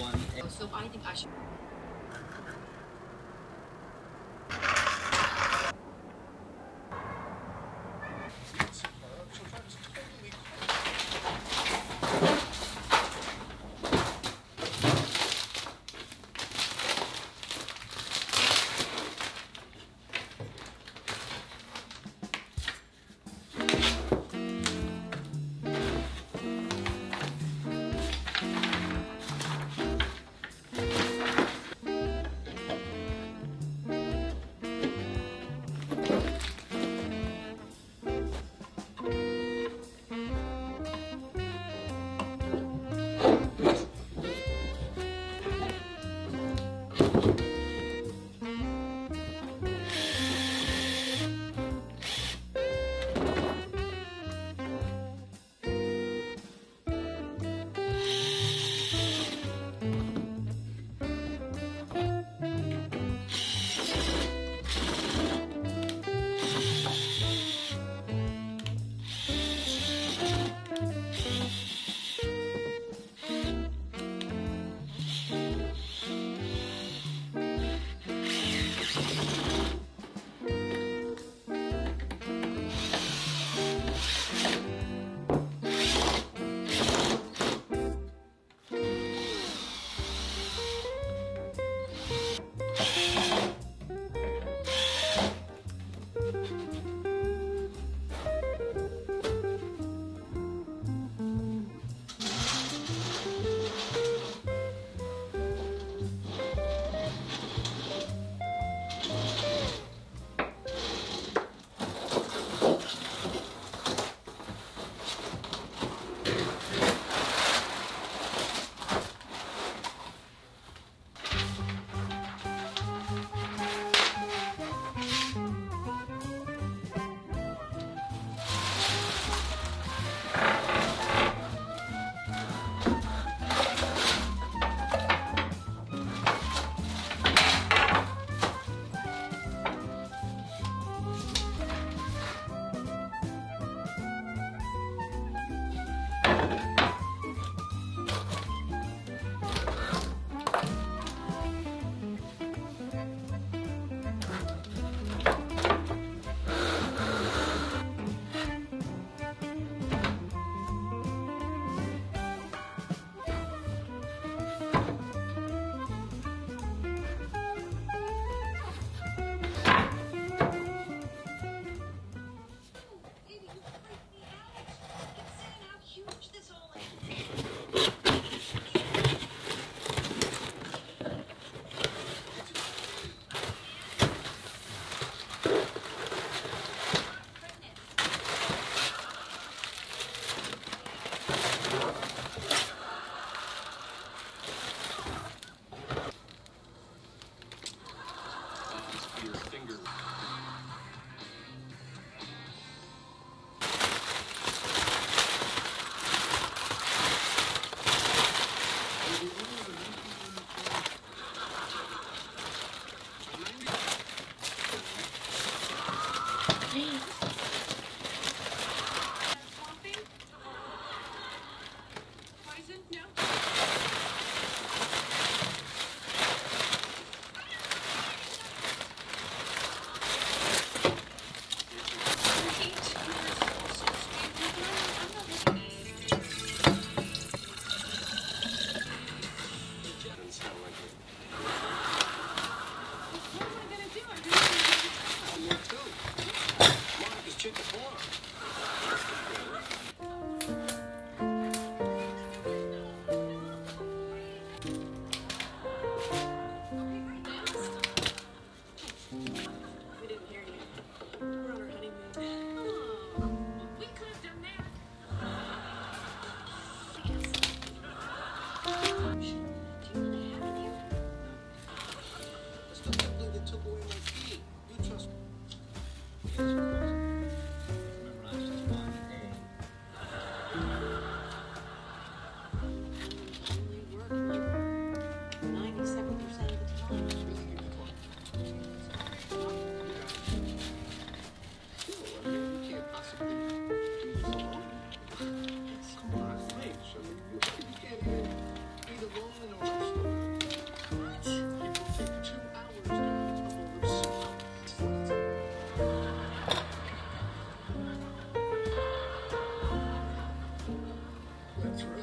one. So I think I should. That's right.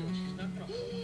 She's not from